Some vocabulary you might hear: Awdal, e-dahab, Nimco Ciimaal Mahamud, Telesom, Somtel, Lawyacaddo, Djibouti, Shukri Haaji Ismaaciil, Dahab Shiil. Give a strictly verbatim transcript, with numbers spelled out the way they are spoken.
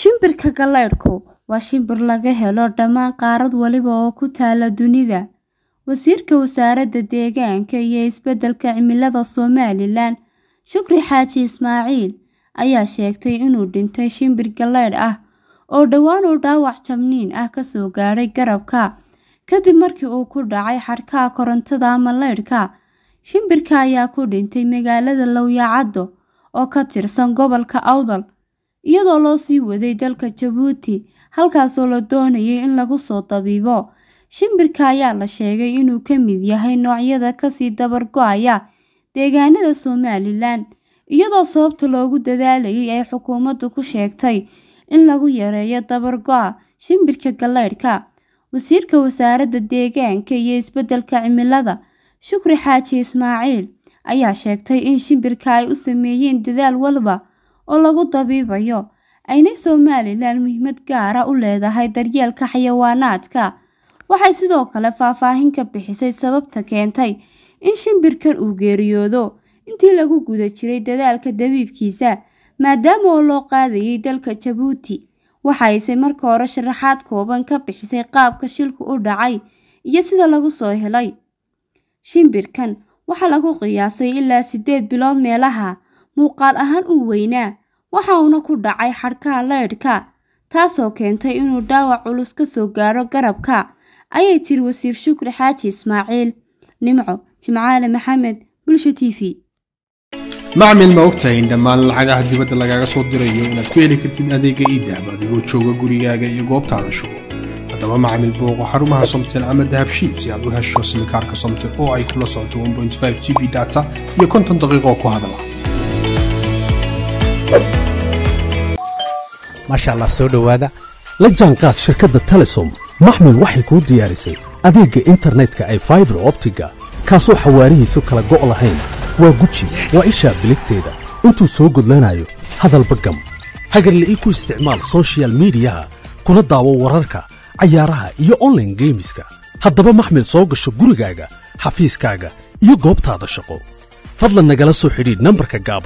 shimbirka galayrku waa shimbir laga helo dhammaan qaarad waliba oo ku taala dunida. Wasiirka wasaaradda deegaanka iyo isbeddelka cimilada Somaliland Shukri Haaji Ismaaciil ayaa sheegtay inuu dhintay shimbir galayr ah oo dhawaan oo dhaawac tamniin ah ka soo gaaray garabka kadib markii uu ku dhacay xadhkaha korontada ama laydhka. Shimbirka ayaa ku dhintay magaalada Lawyacaddo oo ka tirsan gobolka Awdal iyadoo loo sii waday dalka Djibouti halkaasoo la doonayay in lagu soo tabiibo. Shimbirka ayaa la sheegay inuu ka mid yahay noocyada ka sii dabargo'aya deegaanada Somaliland iyadoo sababta loogu dadaalayay ay xukuumaddu ku sheegtay in lagu yareeyo dabargo'a shimbirka galayrka. Wasiirka wasaaradda deegaanka iyo isbeddelka cimilada Shukri Haaji Ismaaciil ayaa sheegtay in shimbirka ay u sameeyeen dadaal walba oo lagu dabiibayo aynay Somaliland muhiimad gaar ah u leedahay daryeelka xayawaanaadka. Waxay sidoo kale faahfaahin ka bixisay sababta keentay in shimbirkan uu geeriyoodo intii lagu guda jiray dadaalka dabiibkiisa maadaama oo loo qaadayay dalka Djibouti. Waxayse marka hore sharaxaad kooban ka bixisay qaabka shilku u dhacay iyo sida lagu soo helay shimbirkan. Waxa lagu qiyaasay ilaa sideed bilood meelaha muuqaal ahaan u weynaa waxa uuna ku dhacay xadhkaha laydhka taasoo keentay inuu dhaawac culus ka soo gaaro garabka, ayay tiri wasiir Shukri Haaji Ismaaciil. Nimco Ciimaal Mahamud, Bulsho تي في. macmil ma ogtahay in dhammaan lacagaha dibadda lagaaga soo dirayo inaad ku heli kartid adeega e-dahab adigoo jooga gurigaaga iyo goobtaada shaqo? haddaba macmil booqo xarumaha Somtel ama Dahab Shiil si aad u hesho simkaarka Somtel oo ay kula socoto one point five G B data iyo konton daqiiqo oo ku hadala. maasha Allah, soo dhawaada la jaanqaad shirkadda Telesom. maxmil waxay kuu diyaarisay adeega internetka ay fiber optiga kaasoo xawaarihiisu kala go' lahayn. waa guji waa ishaa biligteeda intuu soo gudlanayo hadalba gam hagarle ii ku isticmaal social mediaha kuna daawo wararka cayaaraha iyo online gameska. haddaba maxmil soo gasho gurigaaga xafiiskaaga iyo goobtaada shaqo. fadlan nagala soo xidhiidh nambarka gaaba